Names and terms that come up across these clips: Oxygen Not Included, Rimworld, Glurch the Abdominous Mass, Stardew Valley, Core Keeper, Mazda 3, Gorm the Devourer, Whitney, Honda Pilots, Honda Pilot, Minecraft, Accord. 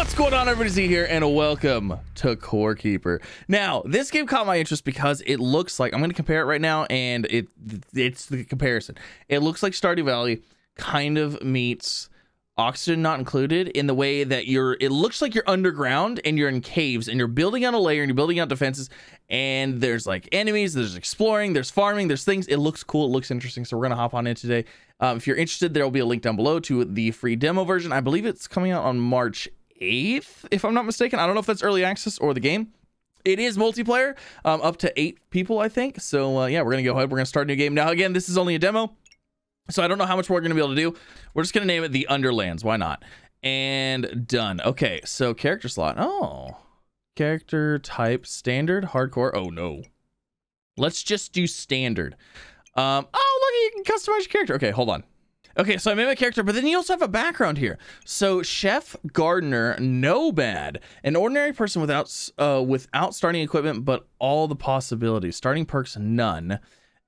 What's going on, everybody? Z here, and welcome to Core Keeper. Now, this game caught my interest because it looks like, I'm going to compare it right now, and it's the comparison. It looks like Stardew Valley kind of meets Oxygen Not Included in the way that it looks like you're underground and you're in caves and you're building out a layer and you're building out defenses, and there's like enemies, there's exploring, there's farming, there's things. It looks cool, it looks interesting, so we're gonna hop on in today. If you're interested, there will be a link down below to the free demo version. I believe it's coming out on March 8th, if I'm not mistaken. I don't know if that's early access or the game. It is multiplayer, up to 8 people, I think. So yeah, we're gonna go ahead, we're gonna start a new game. Now again, this is only a demo, so I don't know how much more we're going to be able to do. We're just going to name it The Underlands. Why not? And done. Okay, so character slot. Oh, character type, standard, hardcore. Oh, no. Let's just do standard. Oh, look, you can customize your character. Okay, hold on. Okay, so I made my character, but then you also have a background here. So chef, gardener, nomad, an ordinary person without starting equipment, but all the possibilities. Starting perks, none.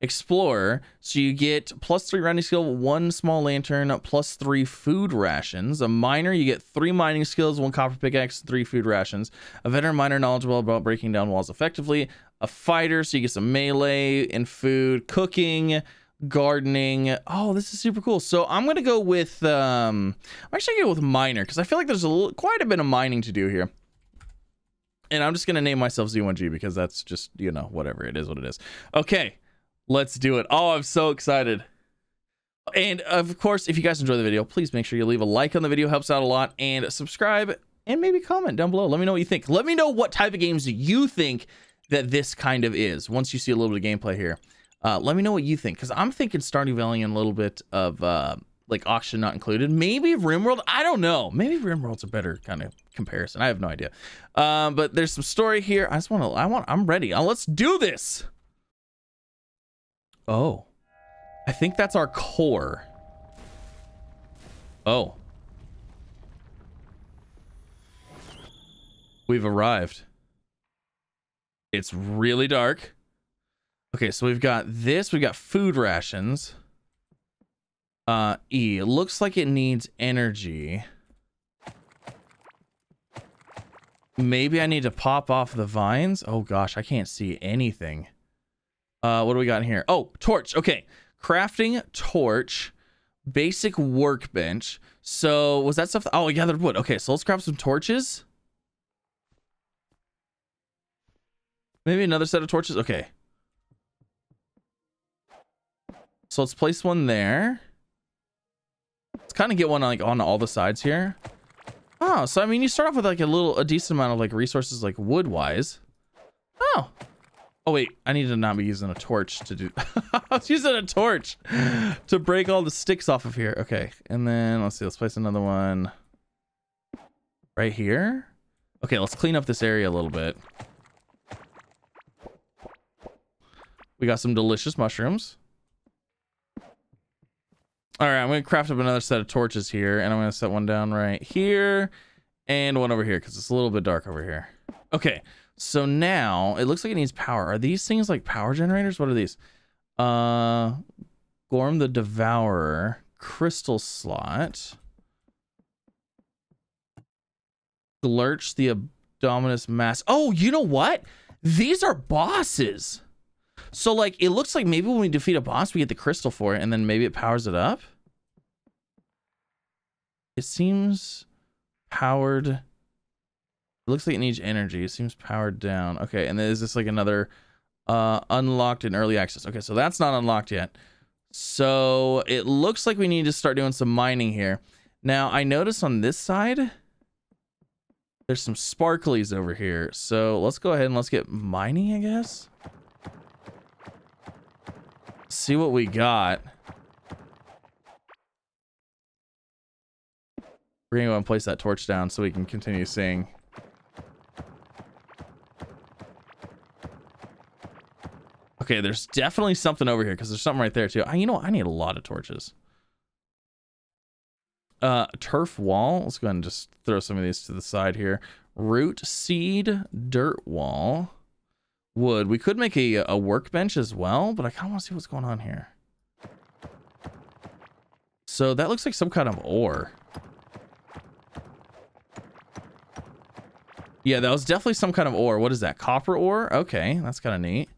Explorer, so you get +3 grinding skill, 1 small lantern, +3 food rations. A miner, you get 3 mining skills, 1 copper pickaxe, 3 food rations. A veteran miner, knowledgeable about breaking down walls effectively. A fighter, so you get some melee and food, cooking, gardening. Oh, this is super cool. So I'm gonna go with I'm actually gonna go with miner, because I feel like there's quite a bit of mining to do here. And I'm just gonna name myself Z1G, because that's just, you know, whatever, it is what it is. Okay, let's do it. Oh, I'm so excited. And of course, if you guys enjoy the video, please make sure you leave a like on the video. Helps out a lot. And subscribe, and maybe comment down below. Let me know what you think. Let me know what type of games you think that this kind of is. Once you see a little bit of gameplay here, let me know what you think. Because I'm thinking Stardew Valley and a little bit of like Auction Not Included. Maybe Rimworld. I don't know. Maybe Rimworld's a better kind of comparison. I have no idea. But there's some story here. I'm ready. Let's do this. Oh, I think that's our core. Oh, we've arrived. It's really dark. Okay, so we've got this. We've got food rations. It looks like it needs energy. Maybe I need to pop off the vines. Oh gosh, I can't see anything. What do we got in here? Oh, torch. Okay. Crafting torch, basic workbench. So was that stuff? Oh, I gathered wood. Okay. So let's grab some torches. Maybe another set of torches. Okay. So let's place one there. Let's kind of get one like on all the sides here. Oh, so I mean, you start off with like a decent amount of like resources, like wood wise. Oh, oh wait, I need to not be using a torch to do. I was using a torch to break all the sticks off of here. Okay, and then let's see. Let's place another one right here. Okay, let's clean up this area a little bit. We got some delicious mushrooms. All right, I'm gonna craft up another set of torches here, and I'm gonna set one down right here, and one over here because it's a little bit dark over here. Okay. So now it looks like it needs power. Are these things like power generators? What are these? Gorm the Devourer, crystal slot, Glurch the Abdominous Mass. Oh, you know what? These are bosses. So like it looks like maybe when we defeat a boss, we get the crystal for it, and then maybe it powers it up. It seems powered. It looks like it needs energy. It seems powered down. Okay, and then is this like another unlocked in early access? Okay, so that's not unlocked yet. So it looks like we need to start doing some mining here. Now, I notice on this side, there's some sparklies over here. So let's go ahead and let's get mining, I guess. See what we got. We're going to go and place that torch down so we can continue seeing. Okay, there's definitely something over here because there's something right there too. You know what? I need a lot of torches. Turf wall. Let's go ahead and just throw some of these to the side here. Root, seed, dirt wall, wood. We could make a workbench as well, but I kind of want to see what's going on here. So that looks like some kind of ore. Yeah, that was definitely some kind of ore. What is that? Copper ore? Okay, that's kind of neat.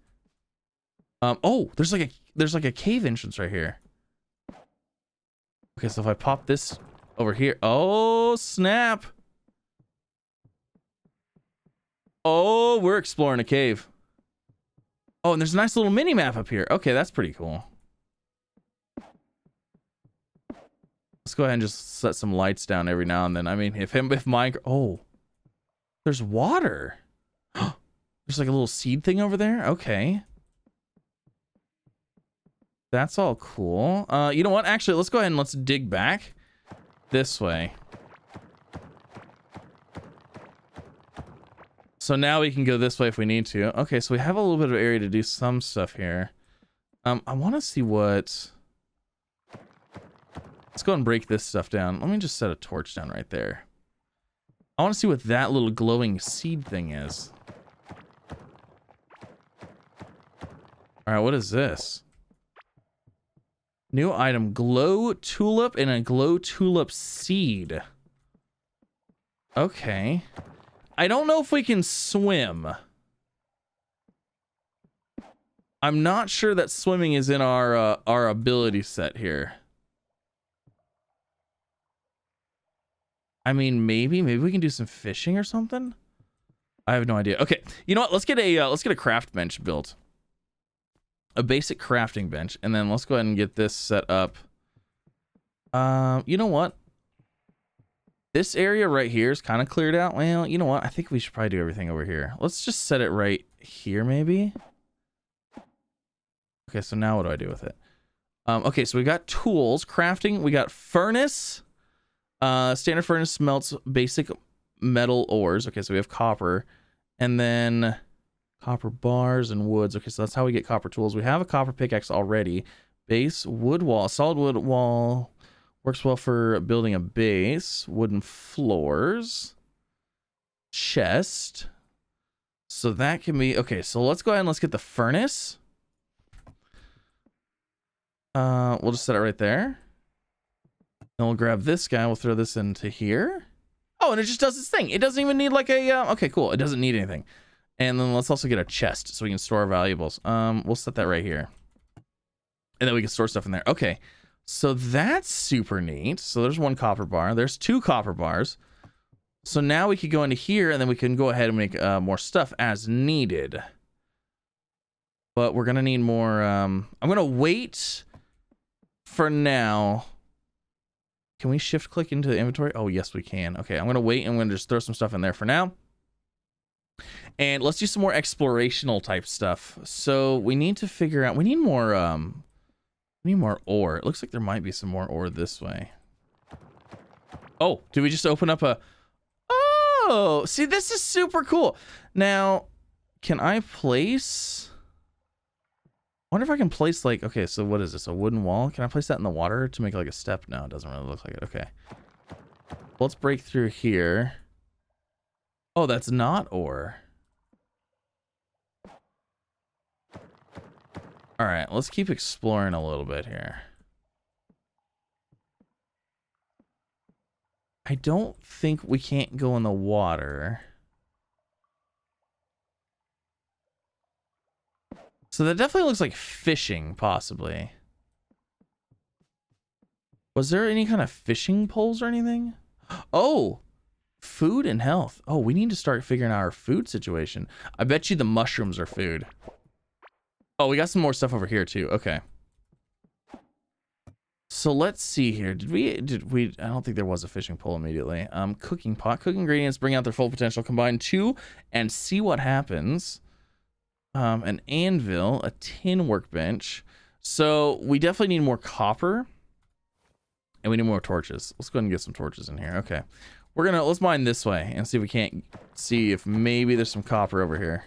Oh, there's like a cave entrance right here. Okay, so if I pop this over here, oh snap! Oh, we're exploring a cave. Oh, and there's a nice little mini map up here. Okay, that's pretty cool. Let's go ahead and just set some lights down every now and then. I mean, if Minecraft. Oh, there's water. There's like a little seed thing over there. Okay. That's all cool. You know what? Actually, let's go ahead and let's dig back this way. So now we can go this way if we need to. Okay, so we have a little bit of area to do some stuff here. I want to see what... Let's go ahead and break this stuff down. Let me just set a torch down right there. I want to see what that little glowing seed thing is. All right, what is this? New item, glow tulip and a glow tulip seed. Okay. I don't know if we can swim. I'm not sure that swimming is in our ability set here. I mean, maybe we can do some fishing or something. I have no idea. Okay, you know what? Let's get a craft bench built. A basic crafting bench, and then let's go ahead and get this set up. You know what? This area right here is kind of cleared out. Well, you know what? I think we should probably do everything over here. Let's just set it right here, maybe. Okay, so now what do I do with it? Okay, so we got tools, crafting. We got furnace. Standard furnace smelts basic metal ores. Okay, so we have copper, and then... Copper bars and woods. Okay, so that's how we get copper tools. We have a copper pickaxe already. Base wood wall. Solid wood wall works well for building a base. Wooden floors. Chest. So that can be... Okay, so let's go ahead and let's get the furnace. We'll just set it right there. Then we'll grab this guy. We'll throw this into here. Oh, and it just does its thing. It doesn't even need like a... okay, cool. It doesn't need anything. And then let's also get a chest so we can store our valuables. We'll set that right here. And then we can store stuff in there. Okay, so that's super neat. So there's one copper bar. There's two copper bars. So now we could go into here and then we can go ahead and make more stuff as needed. But we're going to need more. I'm going to wait for now. Can we shift click into the inventory? Oh, yes, we can. Okay, I'm going to wait and I'm going to just throw some stuff in there for now. And let's do some more explorational type stuff. So we need to figure out, we need more ore. It looks like there might be some more ore this way. Oh, did we just open up a, oh, see, this is super cool. Now, can I place, I wonder if I can place like, okay, so what is this? A wooden wall? Can I place that in the water to make like a step? No, it doesn't really look like it. Okay. Let's break through here. Oh, that's not ore. All right, let's keep exploring a little bit here. I don't think we can't go in the water. So that definitely looks like fishing, possibly. Was there any kind of fishing poles or anything? Oh! Food and health. Oh, we need to start figuring out our food situation. I bet you the mushrooms are food. Oh, we got some more stuff over here too. Okay. So let's see here. Did we I don't think there was a fishing pole immediately. Cooking pot. Cook ingredients, bring out their full potential. Combine two and see what happens. An anvil, a tin workbench. So we definitely need more copper. And we need more torches. Let's go ahead and get some torches in here. Okay. Let's mine this way and see if we can't see if maybe there's some copper over here.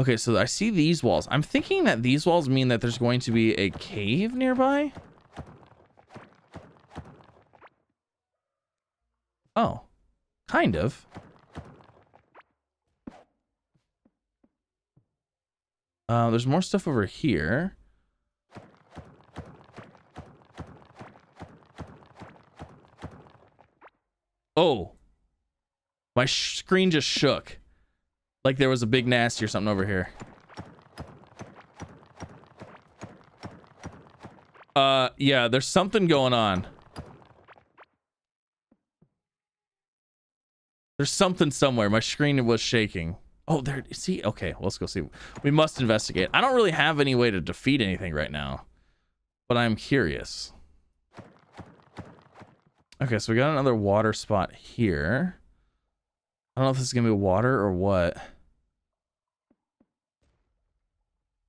Okay, so I see these walls. I'm thinking that these walls mean that there's going to be a cave nearby. Oh, kind of. There's more stuff over here. Oh. My screen just shook. Like there was a big nasty or something over here. Yeah, there's something going on. There's something somewhere. My screen was shaking. Oh, there. See? Okay, well, let's go see. We must investigate. I don't really have any way to defeat anything right now, but I'm curious. Okay, so we got another water spot here. I don't know if this is gonna be water or what.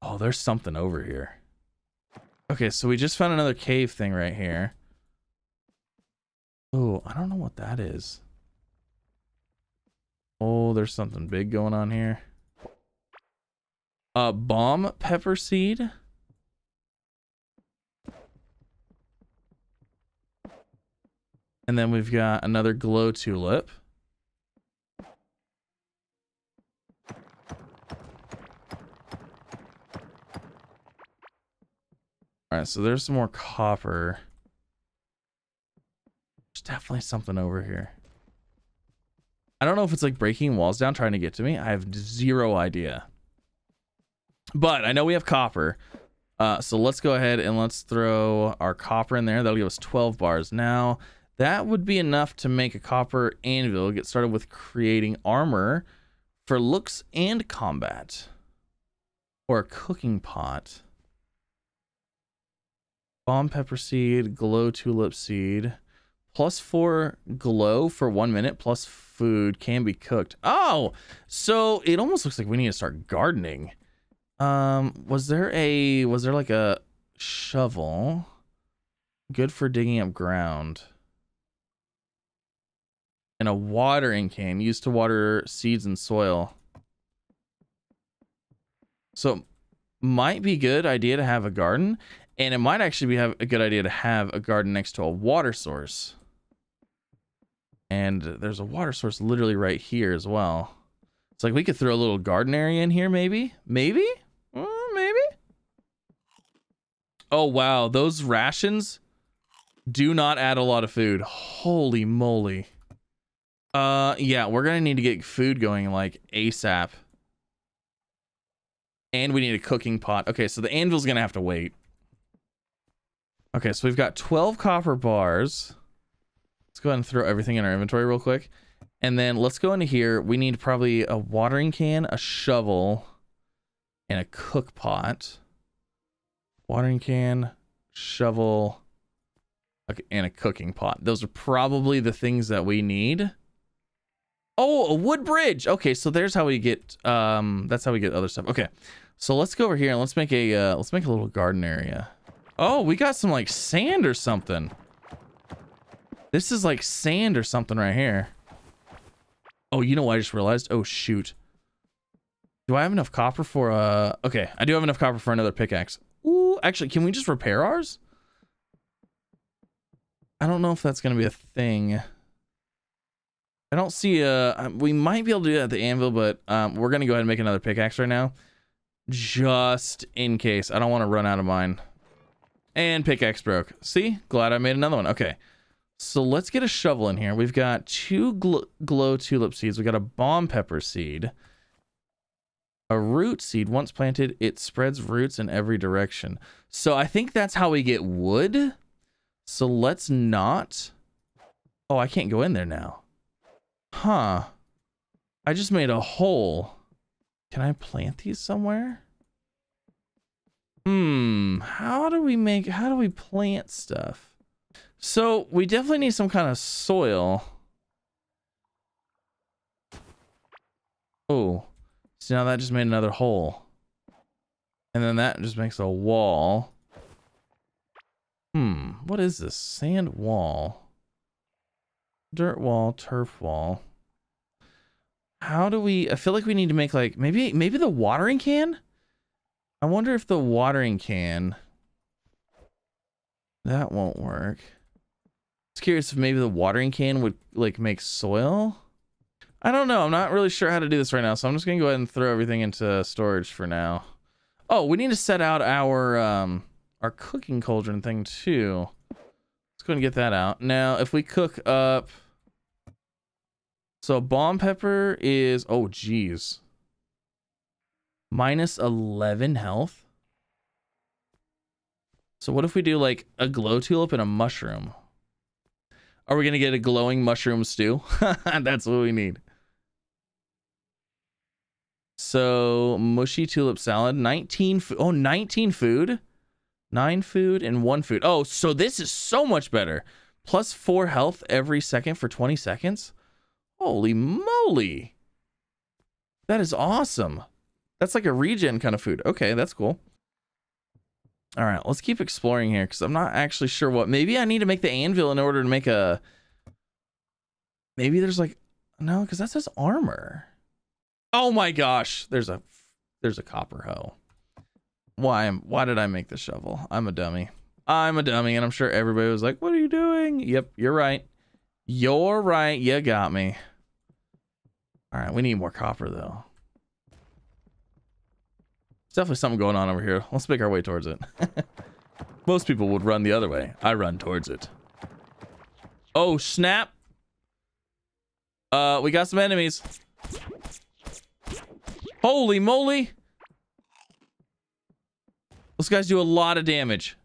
Oh, there's something over here. Okay, so we just found another cave thing right here. Oh, I don't know what that is. Oh, there's something big going on here. Bomb pepper seed. And then we've got another glow tulip. All right, so there's some more copper. There's definitely something over here. I don't know if it's like breaking walls down trying to get to me. I have zero idea. But I know we have copper. So let's go ahead and let's throw our copper in there. That'll give us 12 bars. Now, that would be enough to make a copper anvil. Get started with creating armor for looks and combat. Or a cooking pot. Bomb pepper seed, glow tulip seed. +4 glow for 1 minute, plus food can be cooked. Oh, so it almost looks like we need to start gardening. Was there like a shovel? Good for digging up ground. And a watering can used to water seeds and soil. So might be a good idea to have a garden, and it might actually be a good idea to have a garden next to a water source. And there's a water source literally right here as well. It's like we could throw a little garden area in here, maybe? Maybe? Maybe? Oh, wow. Those rations do not add a lot of food. Holy moly. Yeah, we're going to need to get food going like ASAP. And we need a cooking pot. Okay, so the anvil's going to have to wait. Okay, so we've got 12 copper bars. Let's go ahead and throw everything in our inventory real quick. And then let's go into here. We need probably a watering can, a shovel, and a cook pot. Watering can, shovel, okay, and a cooking pot. Those are probably the things that we need. Oh, a wood bridge. Okay, so there's how we get that's how we get other stuff. Okay. So let's go over here and let's make a little garden area. Oh, we got some like sand or something. This is like sand or something right here. Oh, you know what I just realized? Oh, shoot. Do I have enough copper for a... Okay, I do have enough copper for another pickaxe. Ooh, actually, can we just repair ours? I don't know if that's going to be a thing. I don't see a... We might be able to do that at the anvil, but we're going to go ahead and make another pickaxe right now. Just in case. I don't want to run out of mine. And pickaxe broke. See? Glad I made another one. Okay. So let's get a shovel in here. We've got 2 glow tulip seeds. We got a bomb pepper seed. A root seed. Once planted, it spreads roots in every direction. So I think that's how we get wood. So let's not... Oh, I can't go in there now. Huh. I just made a hole. Can I plant these somewhere? Hmm. How do we plant stuff? So we definitely need some kind of soil. Oh, so now that just made another hole. And then that just makes a wall. Hmm, what is this? Sand wall. Dirt wall, turf wall. How do we, I feel like we need to make like, maybe the watering can? I wonder if the watering can, that won't work. Curious if maybe the watering can would like make soil. I don't know. I'm not really sure how to do this right now, so I'm just gonna go ahead and throw everything into storage for now. Oh, we need to set out our cooking cauldron thing too. Let's go ahead and get that out. Now if we cook up So bomb pepper is, oh geez, minus 11 health. So what if we do like a glow tulip and a mushroom? Are we going to get a glowing mushroom stew? That's what we need. So mushy tulip salad, 19 food, 9 food and 1 food. Oh, so this is so much better. Plus 4 health every second for 20 seconds. Holy moly. That is awesome. That's like a regen kind of food. Okay, that's cool. All right, let's keep exploring here because I'm not actually sure what. Maybe I need to make the anvil in order to make a. Maybe there's like, no, because that says armor. Oh my gosh, there's a copper hoe. Why did I make the shovel? I'm a dummy. I'm a dummy, and I'm sure everybody was like, "What are you doing?" Yep, you're right. You're right. You got me. All right, we need more copper though. Definitely something going on over here. Let's make our way towards it. Most people would run the other way. I run towards it. Oh snap. We got some enemies. Holy moly. Those guys do a lot of damage.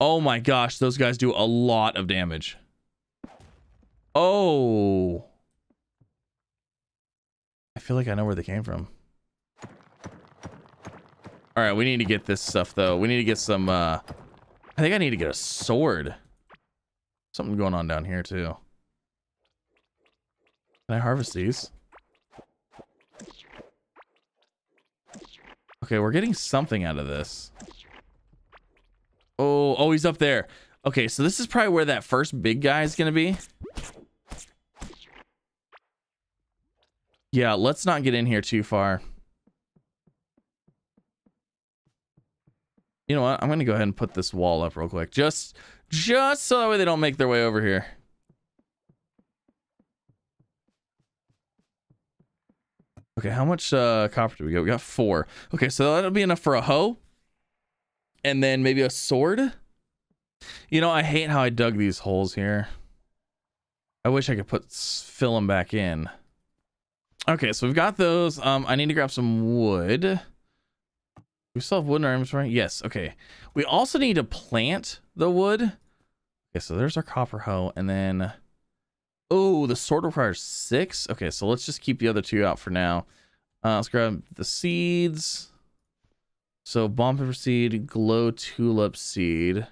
Oh my gosh, those guys do a lot of damage. Oh, I feel like I know where they came from. All right, we need to get this stuff though. We need to get some, I think I need to get a sword. Something going on down here too. Can I harvest these? Okay, we're getting something out of this. Oh, he's up there. Okay, so this is probably where that first big guy is gonna be. Yeah, let's not get in here too far. You know what? I'm going to go ahead and put this wall up real quick. Just so that way they don't make their way over here. Okay, how much copper do we get? We got 4. Okay, so that'll be enough for a hoe. And then maybe a sword. You know, I hate how I dug these holes here. I wish I could fill them back in. Okay, so we've got those. I need to grab some wood. We still have wood in our inventory. Yes, okay. We also need to plant the wood. Okay, so there's our copper hoe. And then, oh, the sword requires 6. Okay, so let's just keep the other 2 out for now. Let's grab the seeds. So bomb pepper seed, glow tulip seed.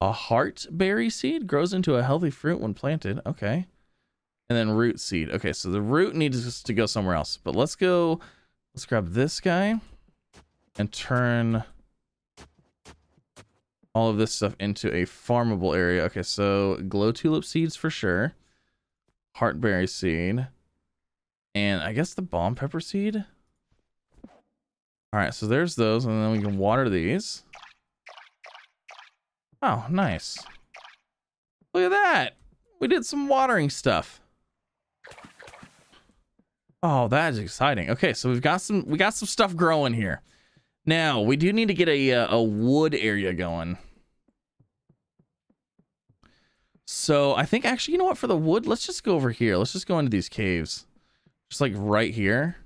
A heartberry seed grows into a healthy fruit when planted. Okay. And then root seed. Okay, so the root needs to go somewhere else. But let's grab this guy and turn all of this stuff into a farmable area. Okay, so glow tulip seeds for sure. Heartberry seed. And I guess the bomb pepper seed. Alright, so there's those, and then we can water these. Oh, nice. Look at that. We did some watering stuff. Oh, that is exciting. Okay, so we got some stuff growing here. Now we do need to get a wood area going. So I think actually, you know what? For the wood, let's just go over here. Let's just go into these caves, just like right here.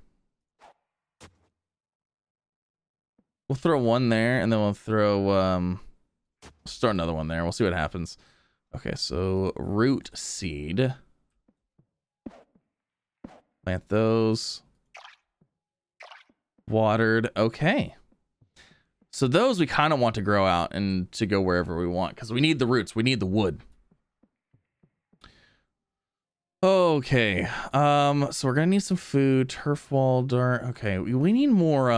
We'll throw one there, and then we'll throw start another one there. We'll see what happens. Okay, so root seed. Plant those. Watered. Okay. So those we kind of want to grow out and to go wherever we want because we need the roots. We need the wood. Okay. So we're gonna need some food, turf wall, dirt. Okay, we need more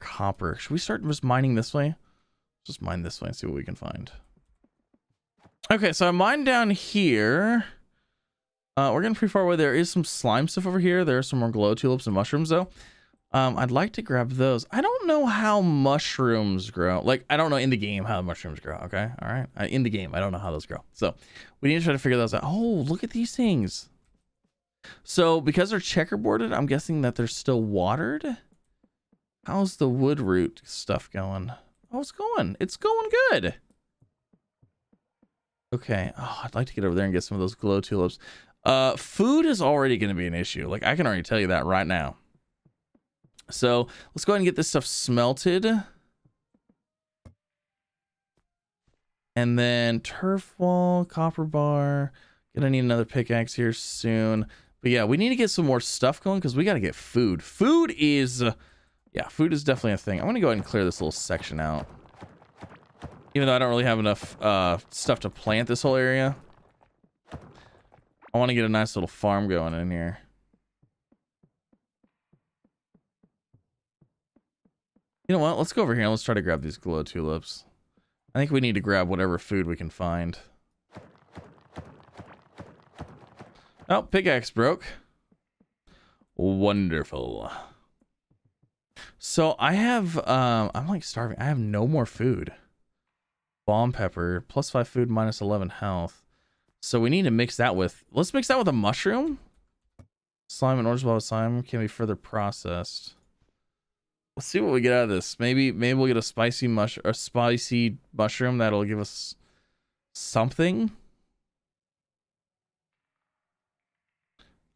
copper. Should we start just mining this way? Just mine this way and see what we can find. Okay, so I mined down here. We're getting pretty far away. There is some slime stuff over here. There are some more glow tulips and mushrooms though. I'd like to grab those. I don't know how mushrooms grow. Like, I don't know in the game how mushrooms grow. Okay, all right. In the game, I don't know how those grow. So we need to try to figure those out. Oh, look at these things. So because they're checkerboarded, I'm guessing that they're still watered. How's the wood root stuff going? Oh, it's going good. Okay. Oh, I'd like to get over there and get some of those glow tulips. Food is already going to be an issue. Like, I can already tell you that right now. So let's go ahead and get this stuff smelted. And then turf wall, copper bar. Gonna need another pickaxe here soon. But yeah, we need to get some more stuff going because we got to get food. Food is, yeah, food is definitely a thing. I'm going to go ahead and clear this little section out. Even though I don't really have enough stuff to plant this whole area. I want to get a nice little farm going in here. You know what? Let's go over here and let's try to grab these glow tulips. I think we need to grab whatever food we can find. Oh, pickaxe broke. Wonderful. So I have, I'm like starving. I have no more food. Bomb pepper, plus 5 food, minus 11 health. So we need to mix that with, let's mix that with a mushroom. Slime and orange blob slime can be further processed. Let's see what we get out of this. Maybe we'll get a spicy mushroom that'll give us something.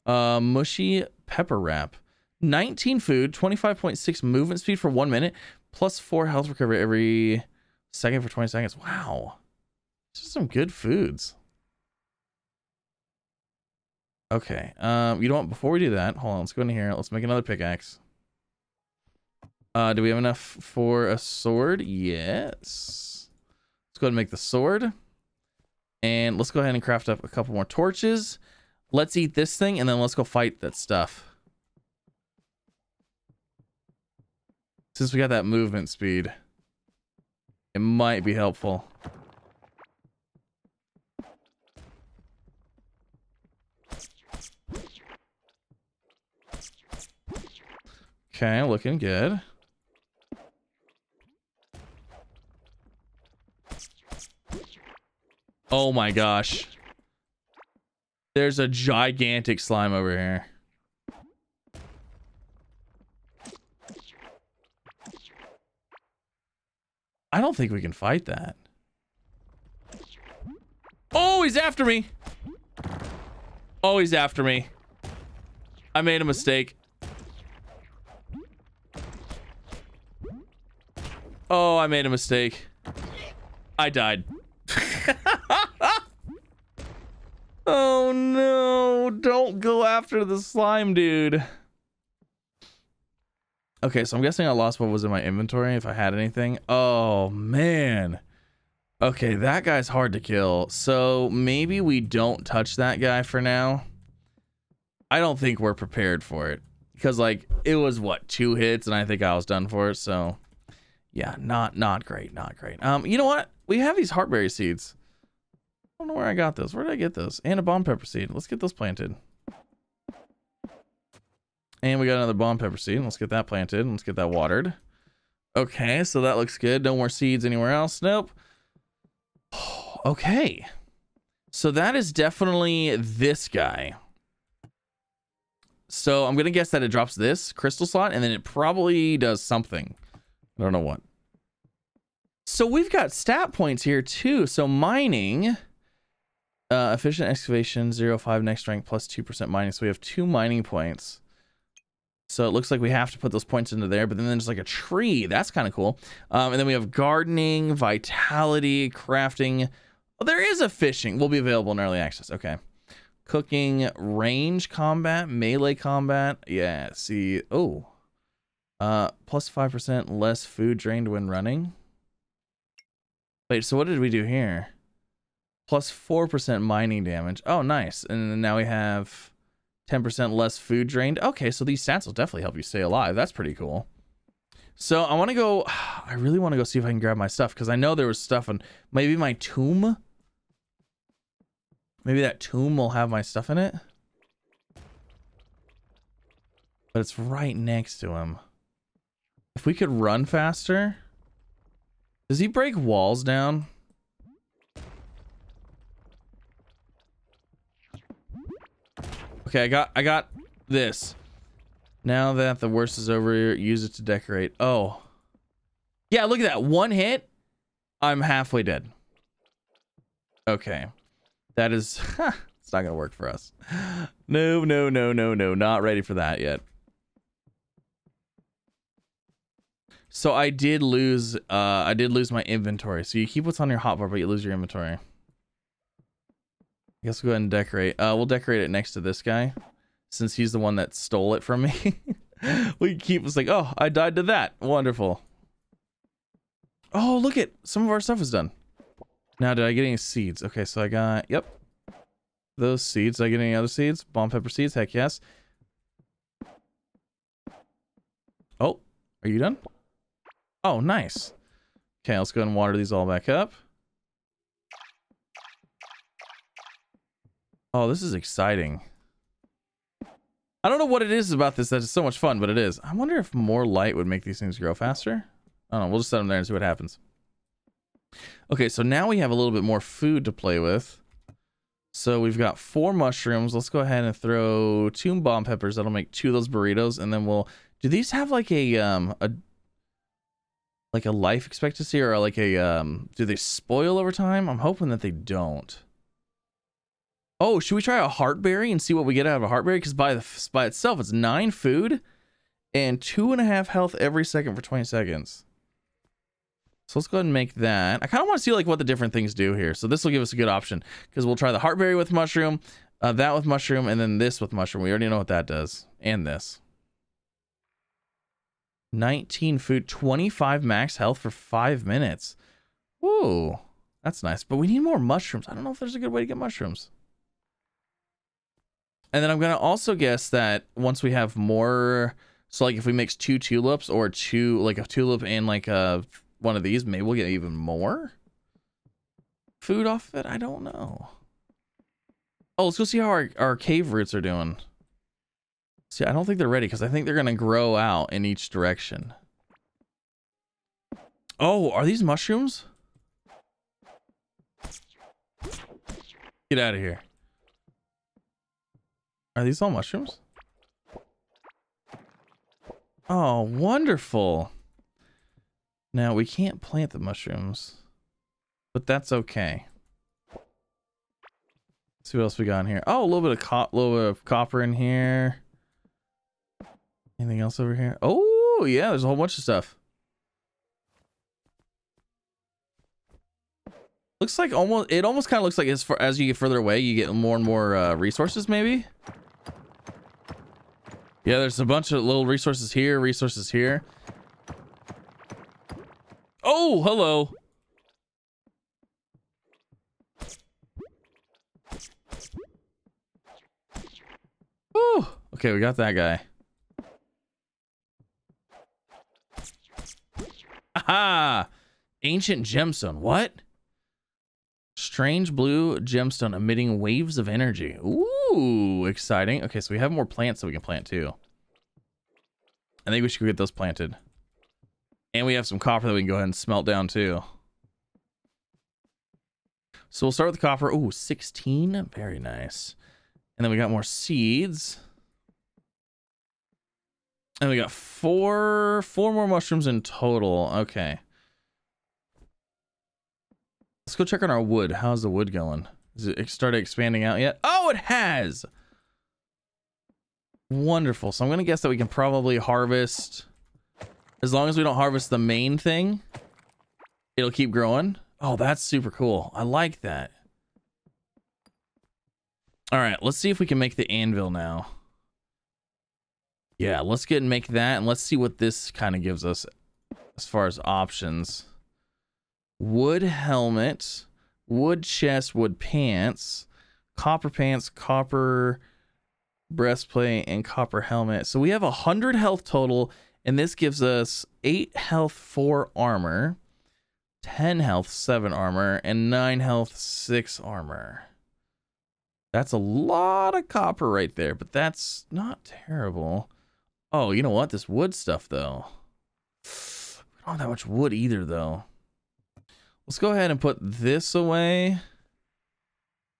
Mushy pepper wrap. 19 food, 25.6 movement speed for 1 minute, plus 4 health recovery every second for 20 seconds. Wow. These are some good foods. Okay. You know what? Before we do that, hold on. Let's go in here. Let's make another pickaxe. Do we have enough for a sword? Yes. Let's go ahead and make the sword. And let's go ahead and craft up a couple more torches. Let's eat this thing and then let's go fight that stuff. Since we got that movement speed, it might be helpful. Okay, looking good. Oh my gosh. There's a gigantic slime over here. I don't think we can fight that. Oh, he's after me. Oh, he's after me. I made a mistake. Oh, I made a mistake. I died. Oh no, don't go after the slime, dude. Okay, so I'm guessing I lost what was in my inventory if I had anything. Oh man. Okay, that guy's hard to kill. So maybe we don't touch that guy for now. I don't think we're prepared for it. Because like it was what, 2 hits and I think I was done for it, so yeah, not great, not great. You know what? We have these heartberry seeds. I don't know where I got those. Where did I get those? And a bomb pepper seed. Let's get those planted. And we got another bomb pepper seed. Let's get that planted. Let's get that watered. Okay, so that looks good. No more seeds anywhere else. Nope. Okay. So that is definitely this guy. So I'm going to guess that it drops this crystal slot, and then it probably does something. I don't know what. So we've got stat points here too. So mining, efficient excavation, 0.5 next rank, plus 2% mining. So we have 2 mining points. So it looks like we have to put those points into there, but then there's like a tree. That's kind of cool. And then we have gardening, vitality, crafting. Oh, there is a fishing. Will be available in early access. Okay. Cooking, range combat, melee combat. Yeah. See, oh, plus 5% less food drained when running. Wait, so what did we do here? Plus 4% mining damage. Oh, nice. And then now we have 10% less food drained. Okay, so these stats will definitely help you stay alive. That's pretty cool. So I want to go... I really want to go see if I can grab my stuff, because I know there was stuff in... Maybe my tomb? Maybe that tomb will have my stuff in it? But it's right next to him. If we could run faster... Does he break walls down? Okay, I got this. Now that the worst is over, use it to decorate. Oh. Yeah, look at that. One hit. I'm halfway dead. Okay. That is... it's not going to work for us. No, no, no, no, no. Not ready for that yet. So I did lose my inventory. So you keep what's on your hotbar, but you lose your inventory. I guess we'll go ahead and decorate. We'll decorate it next to this guy, since he's the one that stole it from me. We keep, it's like, oh, I died to that. Wonderful. Oh, look at some of our stuff is done. Now, did I get any seeds? Okay, so I got, yep, those seeds. Did I get any other seeds? Bomb pepper seeds, heck yes. Oh, are you done? Oh, nice. Okay, let's go ahead and water these all back up. Oh, this is exciting. I don't know what it is about this that is so much fun, but it is. I wonder if more light would make these things grow faster. I don't know. We'll just set them there and see what happens. Okay, so now we have a little bit more food to play with. So we've got 4 mushrooms. Let's go ahead and throw 2 bomb peppers. That'll make 2 of those burritos, and then we'll. Do these have like a life expectancy or like a do they spoil over time? I'm hoping that they don't. Oh, should we try a heartberry and see what we get out of a heartberry? Because by itself, it's 9 food and 2.5 health every second for 20 seconds. So let's go ahead and make that. I kind of want to see like what the different things do here. So this will give us a good option because we'll try the heartberry with mushroom, that with mushroom, and then this with mushroom. We already know what that does. And this. 19 food, 25 max health for 5 minutes. Woo, that's nice. But we need more mushrooms. I don't know if there's a good way to get mushrooms. And then I'm going to also guess that once we have more, so like if we mix 2 tulips or 2, like a tulip and like a, one of these, maybe we'll get even more food off of it. I don't know. Oh, let's go see how our cave roots are doing. See, I don't think they're ready because I think they're going to grow out in each direction. Oh, are these mushrooms? Get out of here. Are these all mushrooms? Oh, wonderful. Now, we can't plant the mushrooms, but that's okay. Let's see what else we got in here. Oh, a little bit of, copper in here. Anything else over here? Oh, yeah, there's a whole bunch of stuff. Looks like almost, it almost kind of looks like as far as you get further away, you get more and more resources, maybe. Yeah, there's a bunch of little resources here, Oh, hello. Whew. Okay, we got that guy. Aha! Ancient gemstone. What? Strange blue gemstone emitting waves of energy. Ooh, exciting. Okay, so we have more plants that we can plant too. I think we should go get those planted. And we have some copper that we can go ahead and smelt down too. So we'll start with the copper. Ooh, 16. Very nice. And then we got more seeds. And we got four more mushrooms in total. Okay. Let's go check on our wood. How's the wood going? Has it started expanding out yet? Oh, it has! Wonderful. So I'm going to guess that we can probably harvest... As long as we don't harvest the main thing, it'll keep growing. Oh, that's super cool. I like that. All right, let's see if we can make the anvil now. Yeah, let's get and make that, and let's see what this kind of gives us as far as options. Wood helmet, wood chest, wood pants, copper breastplate, and copper helmet. So we have 100 health total. And this gives us 8 health, 4 armor, 10 health, 7 armor, and 9 health, 6 armor. That's a lot of copper right there, but that's not terrible. Oh, you know what? This wood stuff, though. We don't have that much wood either, though. Let's go ahead and put this away.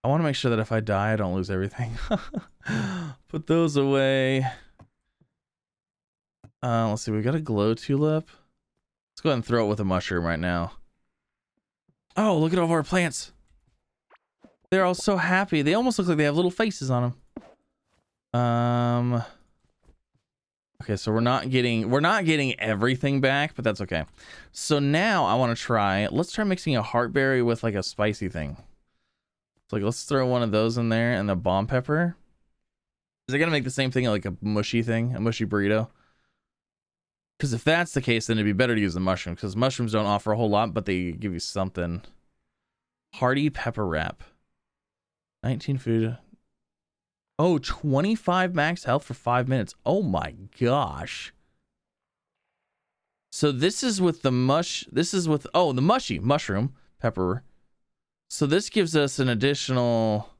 I want to make sure that if I die, I don't lose everything. Put those away. Let's see, we got a glow tulip. Let's go ahead and throw it with a mushroom right now. Oh, look at all of our plants. They're all so happy. They almost look like they have little faces on them. Okay, so we're not getting everything back, but that's okay. So now I want to try. Let's try mixing a heartberry with like a spicy thing. So like let's throw one of those in there and the bomb pepper. Is it gonna make the same thing like a mushy thing, a mushy burrito? Because if that's the case, then it'd be better to use the mushroom because mushrooms don't offer a whole lot, but they give you something. Hearty pepper wrap. 19 food. Oh, 25 max health for 5 minutes. Oh my gosh. So this is with the mush. This is with, oh, the mushy mushroom pepper. So this gives us an additional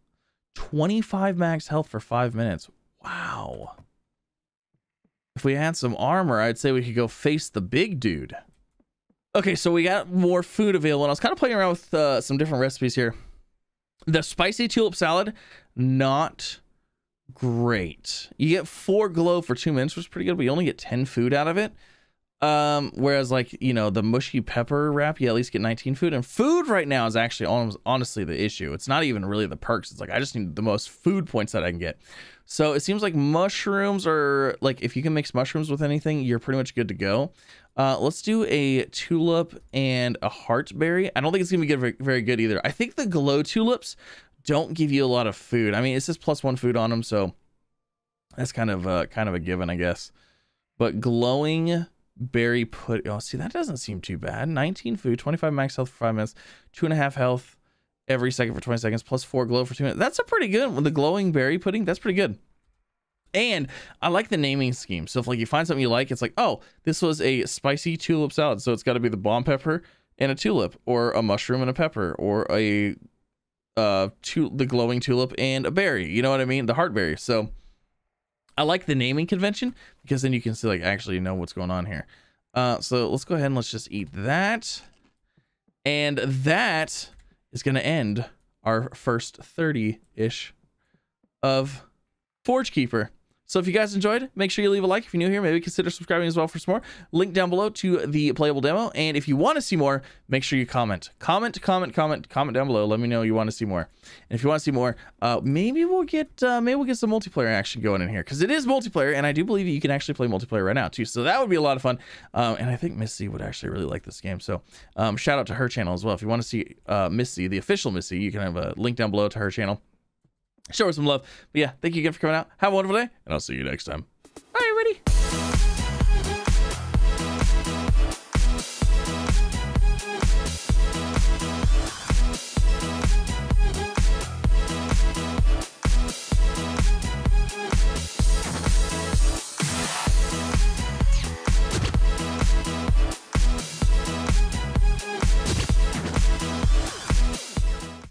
25 max health for 5 minutes. Wow. If we had some armor, I'd say we could go face the big dude. Okay, so we got more food available. And I was kind of playing around with some different recipes here. The spicy tulip salad, not great. You get 4 glow for 2 minutes, which is pretty good, but you only get 10 food out of it. Whereas like, you know, the mushy pepper wrap, you at least get 19 food. And food right now is actually almost honestly the issue. It's not even really the perks. It's like, I just need the most food points that I can get. So it seems like mushrooms are like, if you can mix mushrooms with anything, you're pretty much good to go. Let's do a tulip and a heartberry. I don't think it's going to be very good either. I think the glow tulips don't give you a lot of food. I mean, it's just plus 1 food on them. So that's kind of a given, I guess, but glowing berry put, oh, see, that doesn't seem too bad. 19 food, 25 max health for 5 minutes, 2.5 health every second for 20 seconds, plus 4 glow for 2 minutes. That's a pretty good one. The glowing berry pudding, that's pretty good. And I like the naming scheme. So if like you find something you like, it's like, oh, this was a spicy tulip salad. So it's got to be the bomb pepper and a tulip, or a mushroom and a pepper, or a the glowing tulip and a berry. You know what I mean? The heartberry. So I like the naming convention because then you can see like actually know what's going on here. So let's go ahead and let's just eat that. And that is going to end our first 30-ish of Forge Keeper. So if you guys enjoyed, make sure you leave a like. If you're new here, maybe consider subscribing as well for some more. Link down below to the playable demo. And if you want to see more, make sure you comment. Comment down below. Let me know you want to see more. And if you want to see more, maybe we'll get some multiplayer action going in here. Because it is multiplayer, and I do believe that you can actually play multiplayer right now, too. So that would be a lot of fun. And I think Missy would actually really like this game. So shout out to her channel as well. If you want to see Missy, the official Missy, you can have a link down below to her channel. Show her some love. But yeah, thank you again for coming out. Have a wonderful day, and I'll see you next time.